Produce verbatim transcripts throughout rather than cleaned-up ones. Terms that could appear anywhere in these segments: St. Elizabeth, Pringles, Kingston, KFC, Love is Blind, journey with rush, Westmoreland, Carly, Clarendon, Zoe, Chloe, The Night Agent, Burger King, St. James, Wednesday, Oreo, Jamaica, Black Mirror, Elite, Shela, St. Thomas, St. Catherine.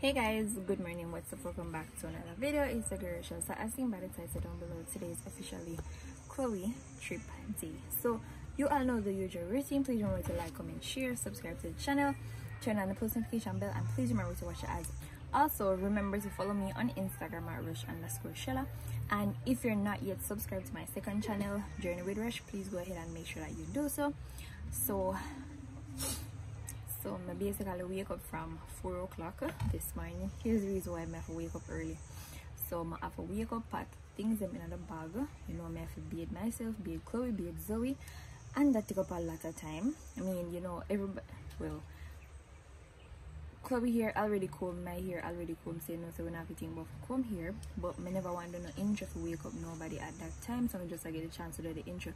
Hey guys, good morning, what's up? Welcome back to another video. It's the girl Shela. So as seen by the title down below, today is officially Chloe trip day. So you all know the usual routine. Please remember to like, comment, share, subscribe to the channel, turn on the post notification bell, and please remember to watch the ads. Also remember to follow me on Instagram at rush underscore shela, and if you're not yet subscribed to my second channel, Journey with Rush, please go ahead and make sure that you do so. So So I basically wake up from four o'clock this morning. Here's the reason why I have to wake up early. So I have to wake up, pack things in the bag. You know, I have to bathe myself, bathe Chloe, bathe Zoe. And that took up a lot of time. I mean, you know, everybody, well, Chloe here already combed, my hair already combed, so you know, so we don't have to think about comb here. But I never want to do no intro for wake up nobody at that time, so I just I get a chance to do the intro.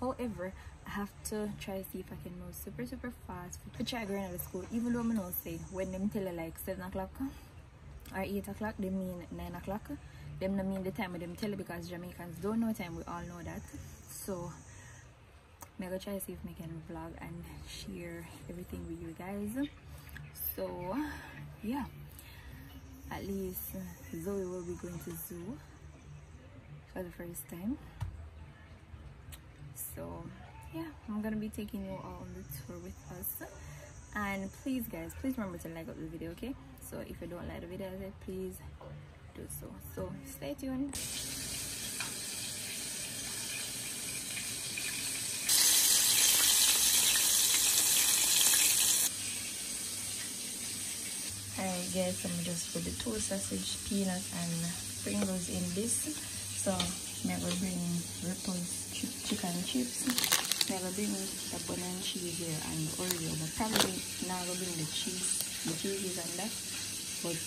However, I have to try to see if I can move super super fast for try going out of school, even though I know say when them tell her like seven o'clock or eight o'clock, they mean nine o'clock. Them don't mean the time of them tell her, because Jamaicans don't know time, we all know that. So I'm going to try to see if I can vlog and share everything with you guys. So yeah, at least Zoe will be going to zoo for the first time. So yeah, I'm gonna be taking you all on the tour with us. And please guys, please remember to like up the video, okay? So if you don't like the video, please do so. So stay tuned. Alright guys, I'm just put the two sausage, peanuts and Pringles in this. So I'm gonna bring Ripples chip, chicken chips. I'm gonna bring the banana cheese here and the Oreo, but probably not gonna bring the cheese, the cheeses and that. But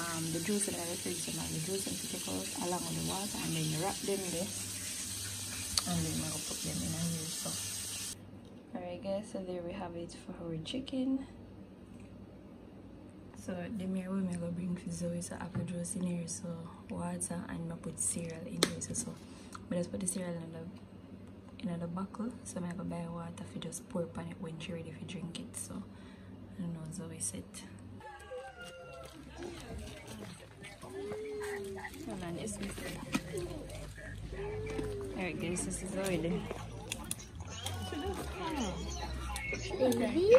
um the juice and the fridge, so like the juice and take out along with the water, and then you wrap them there. And then I'm gonna put them in here. So alright guys, so there we have it for our chicken. So the mirror we go bring for Zoe, so apple juice in here, so water, and I put cereal in here, so, so but just put the cereal in the in the buckle, so I go buy water for just pour on it when she ready to drink it. So I don't know, Zoe said. Hold on, this is alright guys, this is Zoe then. Okay.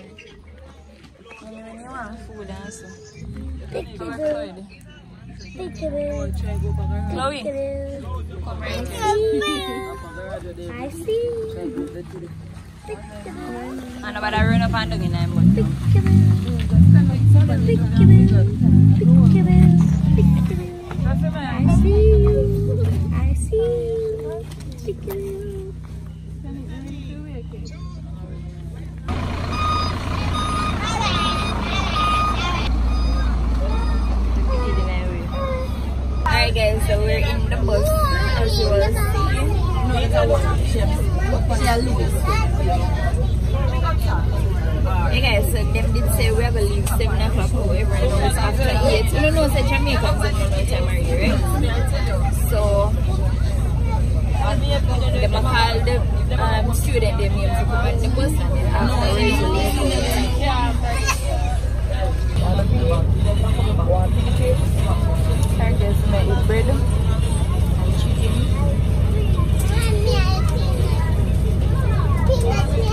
When you want food also. Chloe, come right here. I see. I know, but I run up and down in my mouth. I see you. I see you. Guys, so we're in the bus, as you will see. No, you got one. She will leave. Hey guys, so them did say we are going to leave seven o'clock, however, I know it's after eight. You don't know, say Jamaicans don't know time are you, right? So, they call the um, student their name to come on the bus, and then after eight, we leave. I guess I eat bread and chicken. Mommy, I eat peanuts. Peanuts, me, I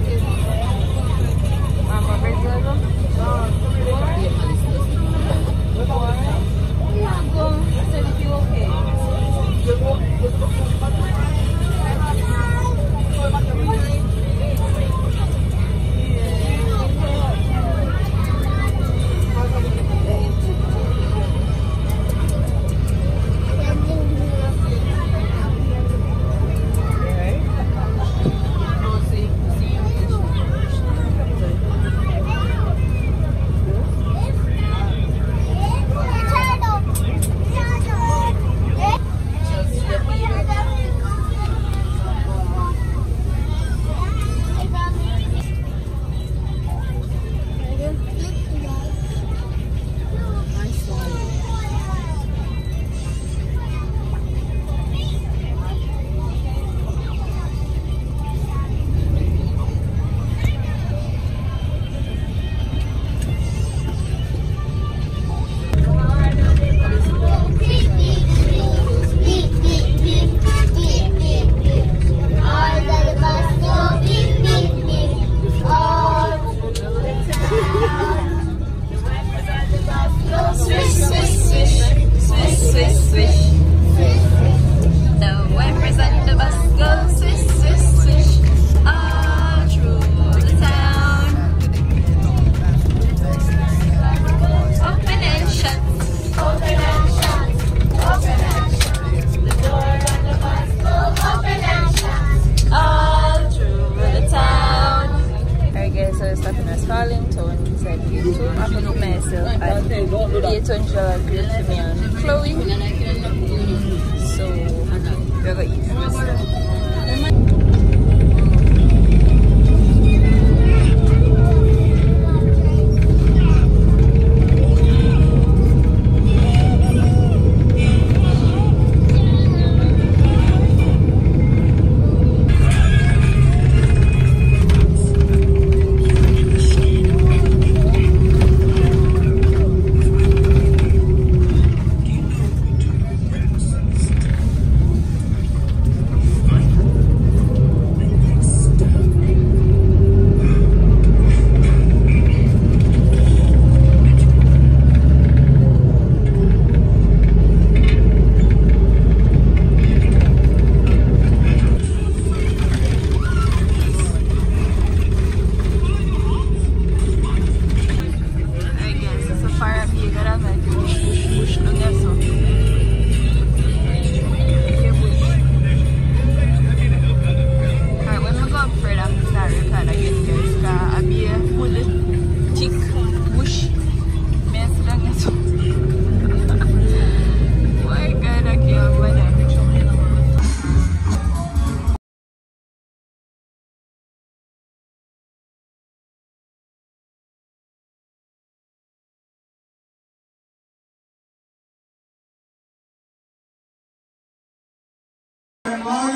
eat bread. Mama, bread level? No. Go. Okay. Thank you.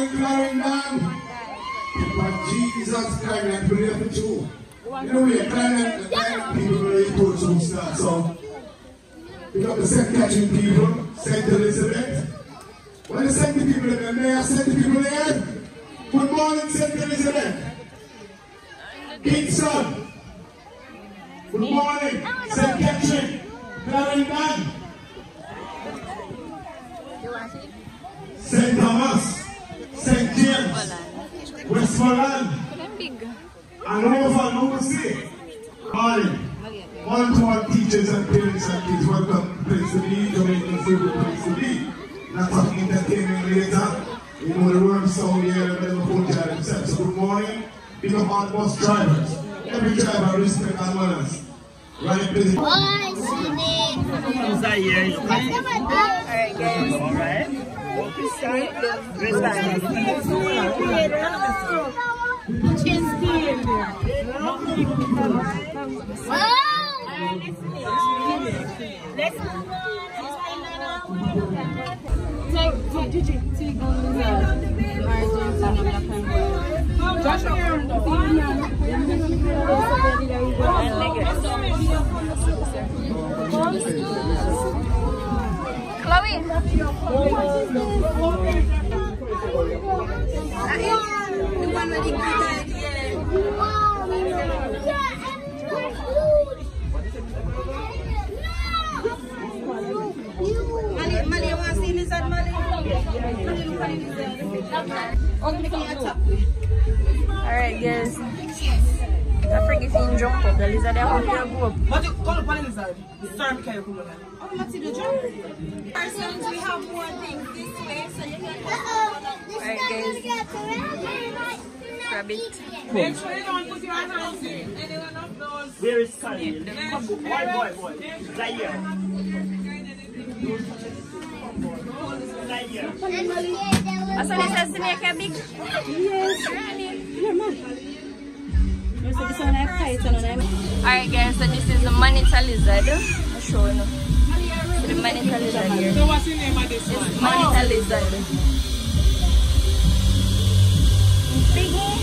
in Clarendon. But Jesus Christ, I pray for you. You know, we are Clarendon, the people really told you start. So, we got the Saint Catherine people, Saint Elizabeth. When the Saint people there, may I send the people there? Good morning, Saint Elizabeth. Kingston. Good morning, Saint Catherine. Clarendon. Saint Thomas, Saint James, Westmoreland, and over and overseas. Carly, one-to-one teachers and parents and kids, welcome. Place to be, Jamaican food, place to be. Not talking entertainment later. You know the world sound here and never put out themselves. So good morning. Big up our bus drivers. Every driver respect and manners. Right, please. Alright. Chloe. Alright guys, I forget if you jump up the lizard. What do you call the lizard? Sorry, can you come on? I'm not seeing the jump. Persons, we have more things this way, so you can. Alright guys, grab it. Make sure you don't put your hands in any one of those. Where is Carly? Boy, boy, boy. Zaire. I saw this as to make a big. Yes, alright guys, so this is the monitor lizard. I'll show you. So the monitor lizard here. So what's the name of this one? Monitor lizard. Biggie.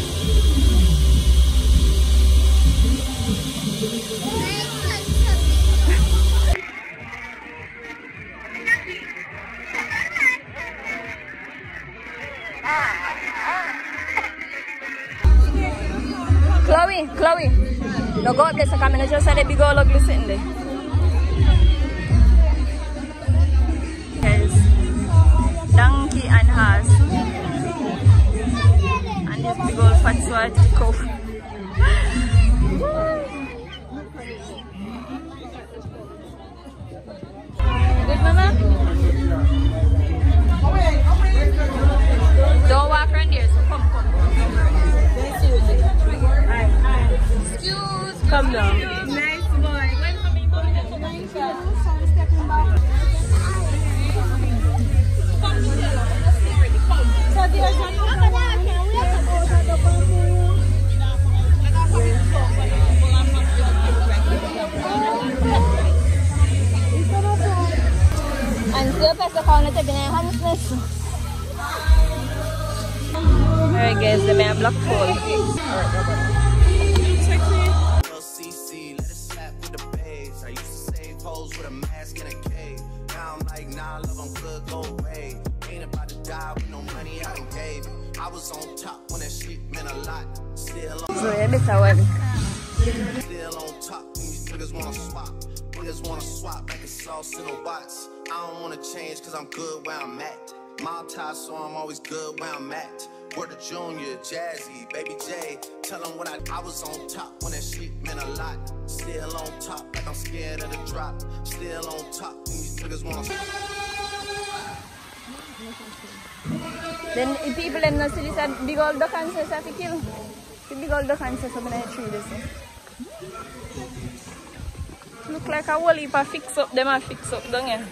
Chloe, Chloe, no go up there, so come in and just say the big old look be sitting there. Yes, donkey and horse. And this big old fat swat cow. Good mama? Don't walk around there, so come, come. Come down. Nice boy. Welcome in. Alright guys, the man block full. With a mask in a cave. Now I'm like, nah, love, I'm good, go away. Ain't about to die with no money I don't gave. I was on top when that shit meant a lot. Still on Still on top when these niggas wanna swap. Niggas wanna swap like a sauce in a box. I don't wanna change cause I'm good where I'm at. Mob tie, so I'm always good where I'm at. Word of Junior, Jazzy, Baby J. Tell them what I I was on top when that shit meant a lot. Still on top, like I'm scared of the drop. Still on top, and these niggas want to. Then if people in the city said big old duck and says I have to kill. The big old duck and says I'm gonna treat this. Look like a whole heap of fix up them and fix up, don't you?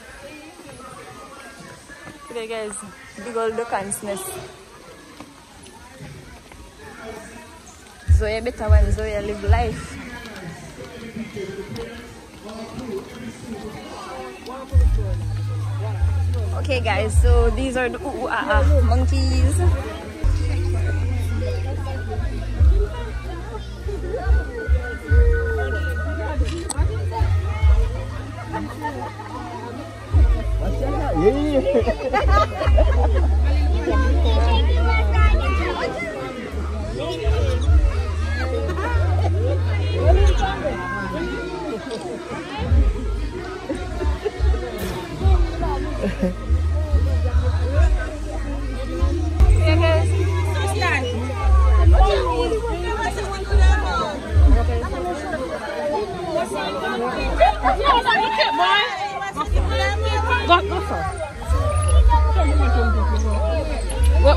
Okay guys, big old duck and says. Zoe better when Zoe live life. Okay guys, so these are the ooh, ah, ah, monkeys.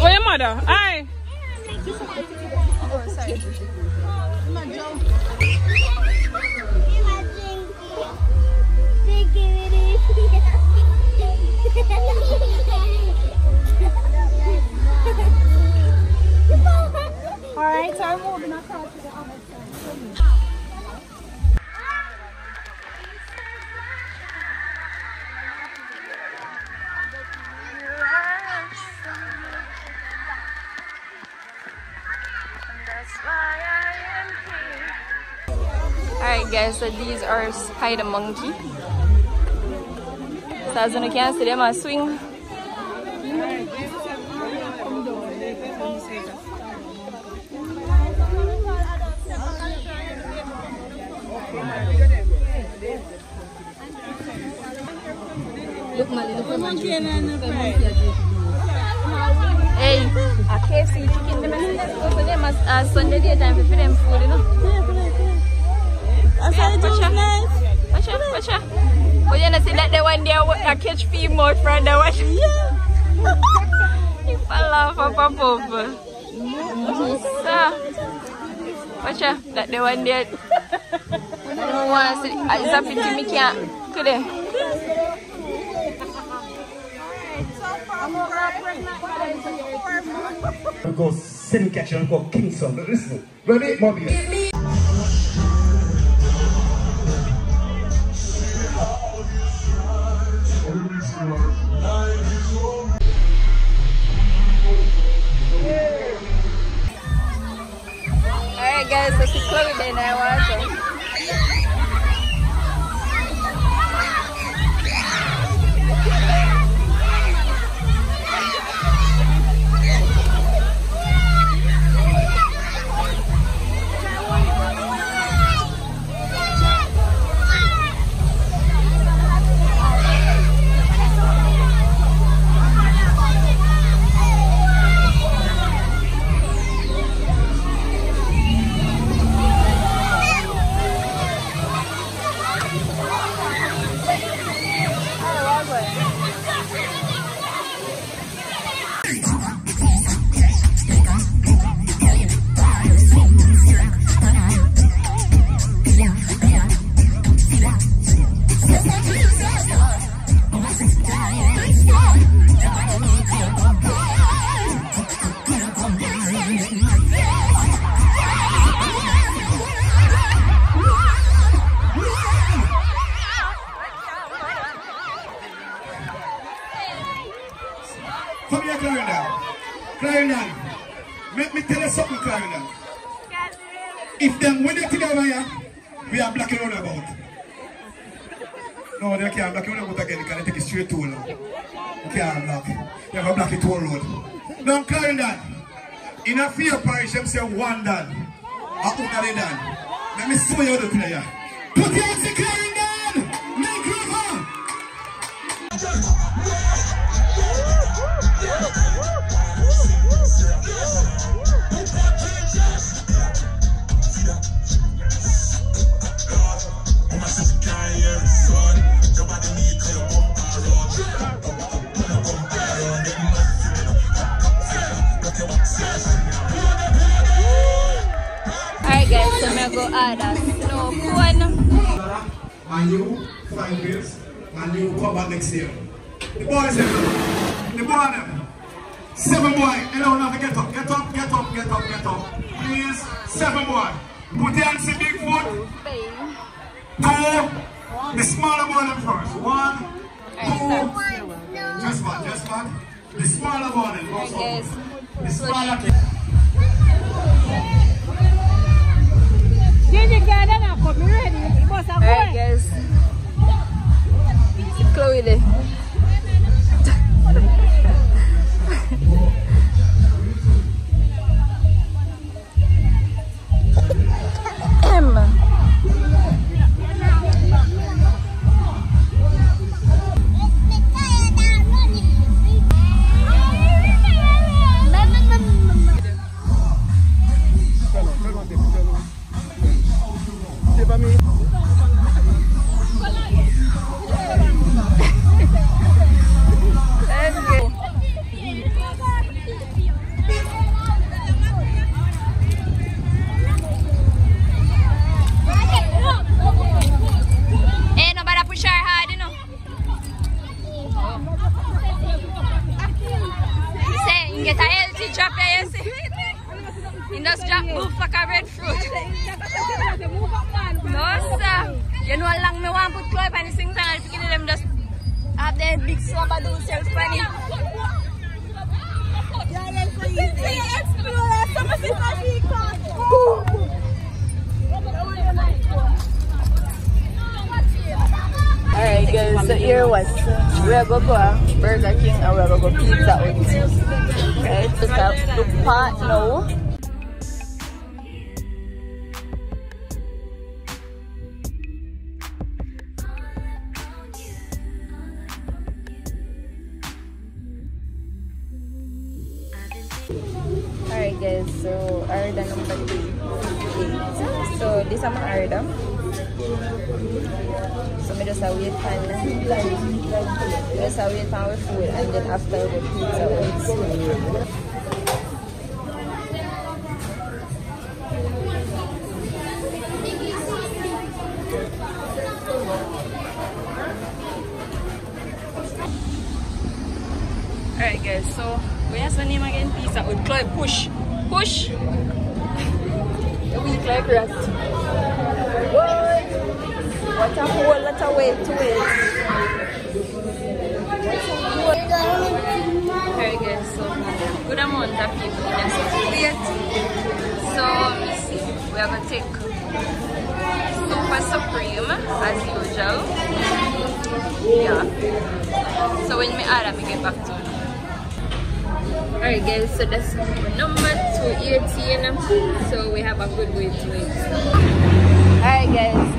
Where your mother? Hi. Oh, sorry. All right, so I'm moving across to the other side. Alright guys, so these are spider monkey. So as you can see them are swing. Look Molly, look at monkey and monkey. Hey, a K F C chicken, them go for them as Sunday daytime for them food, you know. I'm sorry, watch out, watch out. We're gonna see that the one there I catch feed more friend that watch. Yeah. You fall off and pop over. So, watch out, that the one there. I don't want to see. It's a pity me can't. Could they? We go Saint Catherine, we go Kingston. Listen, ready, Bobby? Alright, guys, so she's Chloe and I watch. Come here, Clarendon. Clarendon, let me tell you something, Clarendon. If them win it together, yeah, we are blocking round about. No, they can't block you about again because they take it straight to now. You can't block. You have to block it to a road. Now, Clarendon, in a fear parish, them say one done. I put that in done. Let me show you the player. Put your hands in Clarendon! Microphone! Alright guys, so I'm gonna go add a snow cone. My new five years, my new come back next year. The boys here, the boy them. Seven boy, hello now, get up, get up, get up, get up, get up. Please, seven boy. Put your hands in big foot. Two. The smaller boy them first. One, two, No. Just one, just one. The smaller one is also. Yes. The smaller kid. Ginger girl, then I come ready. It must have worked. Yes. Chloe there. So here what? We're gonna go to Burger King and we're gonna go pizza with. Okay, to start the part now. Alright guys, so order number three. So this is my order. So we just wait and we just wait for our food and then after the pizza will be. Alright guys, so what is your name again? Pizza with Chloe. Push! Push! We like rest. What a whole lot of way to it. Very good. So, good amount of people in this plate. So, let's see. We are going to take Super Supreme as usual. Yeah. So, when we add, I get back to it. Alright, guys. So, that's number two eighteen. So, we have a good way to it. Alright, guys.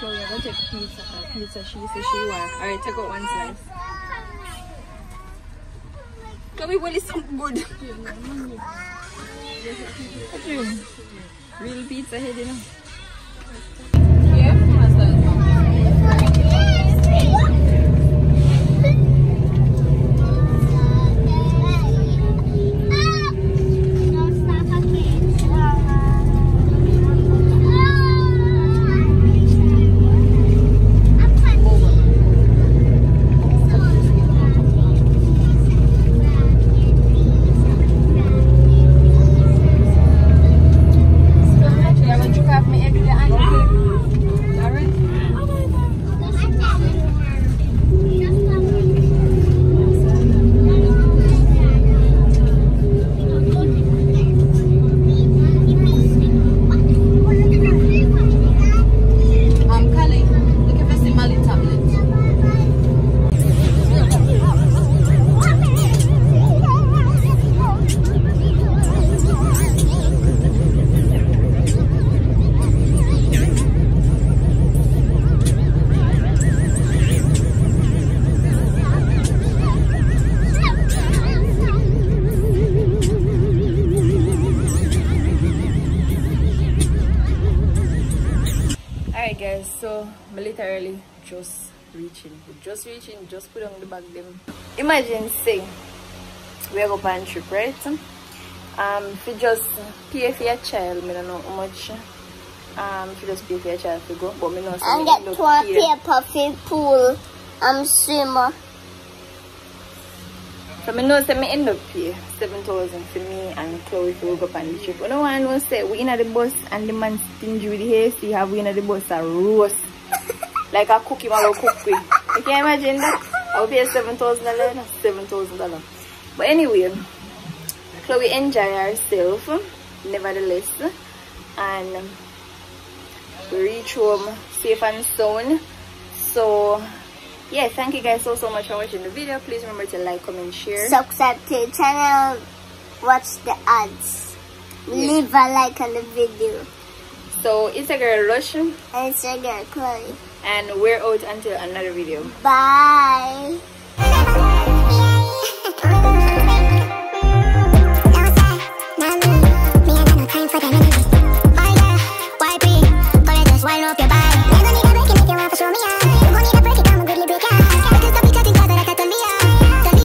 So we're gonna take pizza, pizza she says she wants. Alright, take out one slice. Chloe, what is something good? Real pizza head, you know. Just reaching, just put on the bag them. Imagine say we are going on trip, right? Um if you just pay for your child, I don't know how much. Um if you just pay for your child to go, but me know I get to a paper for pool and swimmer. So I know say me end up pay seven thousand for me and Chloe to go on the trip. I don't want to say we in the bus and the man stingy with the hay, see how we in the bus are roast. Like a cookie I will cook with. You can imagine that? I will pay seven thousand dollars. seven thousand dollars. But anyway, Chloe enjoy herself, nevertheless. And we reach home safe and sound. So yeah, thank you guys so so much for watching the video. Please remember to like, comment, share. Subscribe to the channel. Watch the ads. Yeah. Leave a like on the video. So it's a girl Rush. And it's a girl Chloe. And we're out until another video. Bye.